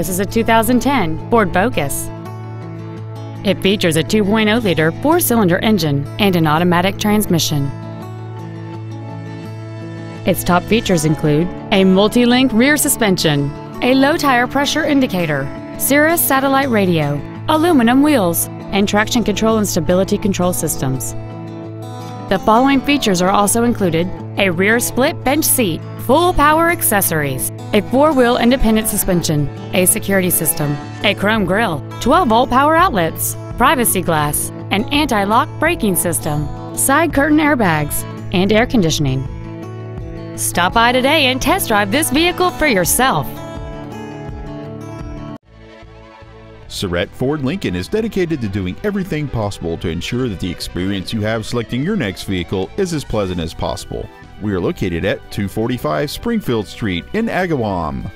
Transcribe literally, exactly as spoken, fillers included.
This is a two thousand ten Ford Focus. It features a two point oh liter four-cylinder engine and an automatic transmission. Its top features include a multi-link rear suspension, a low tire pressure indicator, Sirius satellite radio, aluminum wheels, and traction control and stability control systems. The following features are also included: a rear split bench seat, full power accessories, a four-wheel independent suspension, a security system, a chrome grille, twelve volt power outlets, privacy glass, an anti-lock braking system, side curtain airbags, and air conditioning. Stop by today and test drive this vehicle for yourself. Sarat Ford Lincoln is dedicated to doing everything possible to ensure that the experience you have selecting your next vehicle is as pleasant as possible. We are located at two forty-five Springfield Street in Agawam.